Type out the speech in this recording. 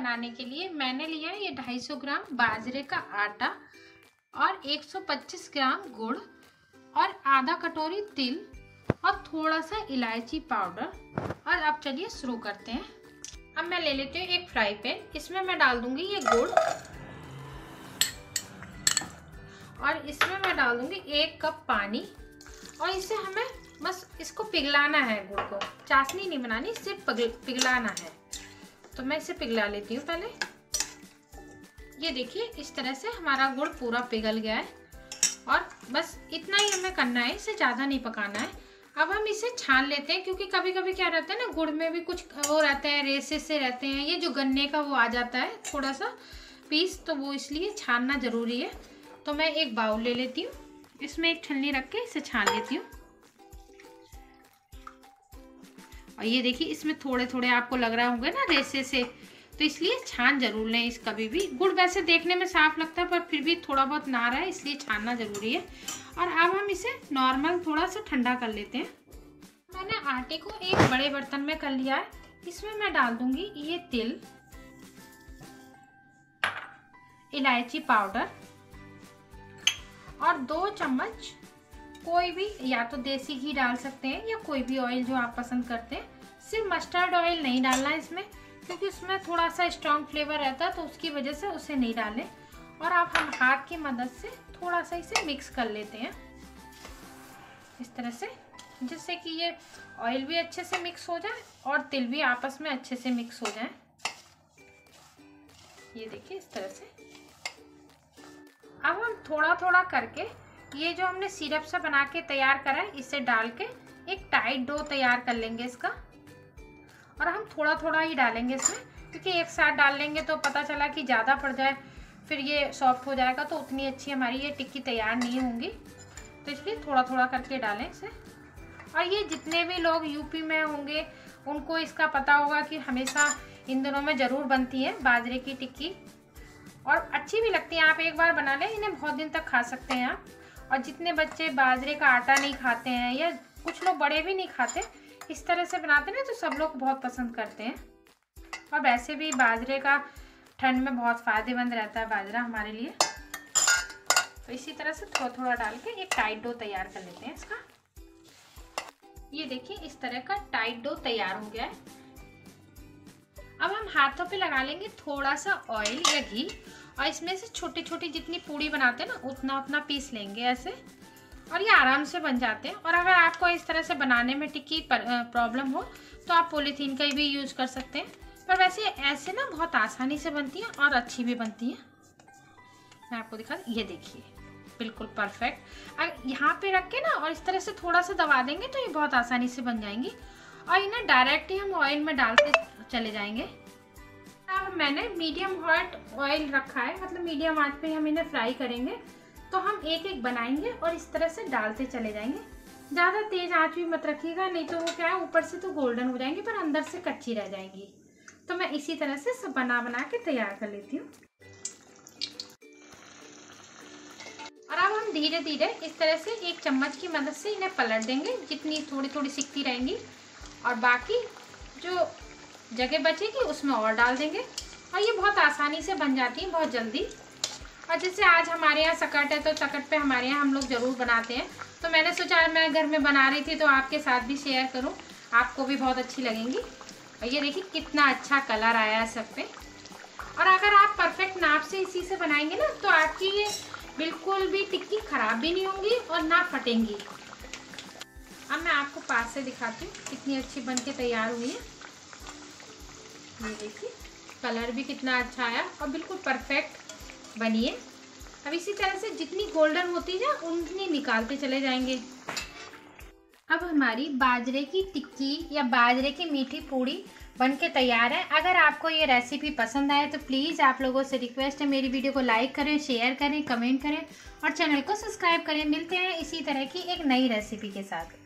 बनाने के लिए मैंने लिया ये 250 ग्राम बाजरे का आटा और 125 ग्राम गुड़ और आधा कटोरी तिल और थोड़ा सा इलायची पाउडर। और अब चलिए शुरू करते हैं। अब मैं ले लेती हूँ एक फ्राई पैन, इसमें मैं डाल दूंगी ये गुड़ और इसमें मैं डाल दूंगी 1 कप पानी। और इसे हमें बस इसको पिघलाना है, गुड़ को चाशनी नहीं बनानी, सिर्फ पिघलाना है। तो मैं इसे पिघला लेती हूँ पहले। ये देखिए इस तरह से हमारा गुड़ पूरा पिघल गया है और बस इतना ही हमें करना है, इसे ज़्यादा नहीं पकाना है। अब हम इसे छान लेते हैं, क्योंकि कभी कभी क्या रहता है ना, गुड़ में भी कुछ वो रहते हैं, रेसेस से रहते हैं, ये जो गन्ने का वो आ जाता है थोड़ा सा पीस, तो वो इसलिए छानना ज़रूरी है। तो मैं एक बाउल ले लेती हूँ, इसमें एक छलनी रख के इसे छान लेती हूँ। और ये देखिए इसमें थोड़े थोड़े आपको लग रहा होगा ना रेसे से, तो इसलिए छान जरूर लें इस कभी भी। गुड़ वैसे देखने में साफ लगता है पर फिर भी थोड़ा बहुत नारा है, इसलिए छानना ज़रूरी है। और अब हम इसे नॉर्मल थोड़ा सा ठंडा कर लेते हैं। मैंने आटे को एक बड़े बर्तन में कर लिया है, इसमें मैं डाल दूंगी ये तिल, इलायची पाउडर और 2 चम्मच कोई भी, या तो देसी घी डाल सकते हैं या कोई भी ऑयल जो आप पसंद करते हैं। सिर्फ मस्टर्ड ऑयल नहीं डालना है इसमें, क्योंकि उसमें थोड़ा सा स्ट्रॉन्ग फ्लेवर रहता है, तो उसकी वजह से उसे नहीं डालें। और आप हम हाथ की मदद से थोड़ा सा इसे मिक्स कर लेते हैं इस तरह से, जिससे कि ये ऑयल भी अच्छे से मिक्स हो जाए और तिल भी आपस में अच्छे से मिक्स हो जाए। ये देखिए इस तरह से। अब हम थोड़ा थोड़ा करके ये जो हमने सिरप सा बना के तैयार करा है, इसे डाल के एक टाइट डो तैयार कर लेंगे इसका। और हम थोड़ा थोड़ा ही डालेंगे इसमें, क्योंकि एक साथ डाल लेंगे तो पता चला कि ज़्यादा पड़ जाए, फिर ये सॉफ्ट हो जाएगा, तो उतनी अच्छी हमारी ये टिक्की तैयार नहीं होंगी। तो इसलिए थोड़ा थोड़ा करके डालें इसे। और ये जितने भी लोग यूपी में होंगे उनको इसका पता होगा कि हमेशा इन दिनों में ज़रूर बनती है बाजरे की टिक्की, और अच्छी भी लगती है। आप एक बार बना लें, इन्हें बहुत दिन तक खा सकते हैं आप। और जितने बच्चे बाजरे का आटा नहीं खाते हैं या कुछ लोग बड़े भी नहीं खाते, इस तरह से बनाते ना तो सब लोग बहुत पसंद करते हैं। और वैसे भी बाजरे का ठंड में बहुत फ़ायदेमंद रहता है बाजरा हमारे लिए। तो इसी तरह से थोड़ा थोड़ा डाल के एक टाइट डो तैयार कर लेते हैं इसका। ये देखिए इस तरह का टाइट डो तैयार हो गया है। अब हम हाथों पे लगा लेंगे थोड़ा सा ऑयल या घी और इसमें से छोटी छोटी जितनी पूड़ी बनाते हैं ना उतना उतना पीस लेंगे ऐसे, और ये आराम से बन जाते हैं। और अगर आपको इस तरह से बनाने में टिक्की प्रॉब्लम हो तो आप पॉलीथीन का भी यूज़ कर सकते हैं, पर वैसे ऐसे ना बहुत आसानी से बनती हैं और अच्छी भी बनती हैं। मैं आपको दिखा, ये देखिए बिल्कुल परफेक्ट। अब यहाँ पर रख के ना और इस तरह से थोड़ा सा दबा देंगे तो ये बहुत आसानी से बन जाएंगी। और इन्हें डायरेक्ट ही हम ऑयल में डालते चले जाएंगे। अब मैंने मीडियम हॉट ऑयल रखा है, मतलब मीडियम आंच पे हम इन्हें फ्राई करेंगे। तो हम एक एक बनाएंगे और इस तरह से डालते चले जाएंगे। ज़्यादा तेज़ आंच भी मत रखिएगा, नहीं तो वो क्या है ऊपर से तो गोल्डन हो जाएंगी पर अंदर से कच्ची रह जाएंगी। तो मैं इसी तरह से सब बना बना के तैयार कर लेती हूँ। और अब हम धीरे धीरे इस तरह से 1 चम्मच की मदद से इन्हें पलट देंगे, जितनी थोड़ी थोड़ी सिकती रहेंगी। और बाकी जो जगह बचेगी उसमें और डाल देंगे। और ये बहुत आसानी से बन जाती है बहुत जल्दी। और जैसे आज हमारे यहाँ सकट है तो सकट पे हमारे यहाँ हम लोग ज़रूर बनाते हैं, तो मैंने सोचा मैं घर में बना रही थी तो आपके साथ भी शेयर करूँ, आपको भी बहुत अच्छी लगेंगी। और ये देखिए कितना अच्छा कलर आया है सब पे। और अगर आप परफेक्ट नाप से इसी से बनाएंगे ना तो आपकी ये बिल्कुल भी टिक्की ख़राब भी नहीं होंगी और ना फटेंगी। अब मैं आपको पास से दिखाती हूँ कितनी अच्छी बन के तैयार हुई है। ये देखिए कलर भी कितना अच्छा आया और बिल्कुल परफेक्ट बनी है। अब इसी तरह से जितनी गोल्डन होती है उतनी निकालते चले जाएंगे। अब हमारी बाजरे की टिक्की या बाजरे की मीठी पूड़ी बन के तैयार है। अगर आपको ये रेसिपी पसंद आए तो प्लीज़ आप लोगों से रिक्वेस्ट है मेरी वीडियो को लाइक करें, शेयर करें, कमेंट करें और चैनल को सब्सक्राइब करें। मिलते हैं इसी तरह की एक नई रेसिपी के साथ।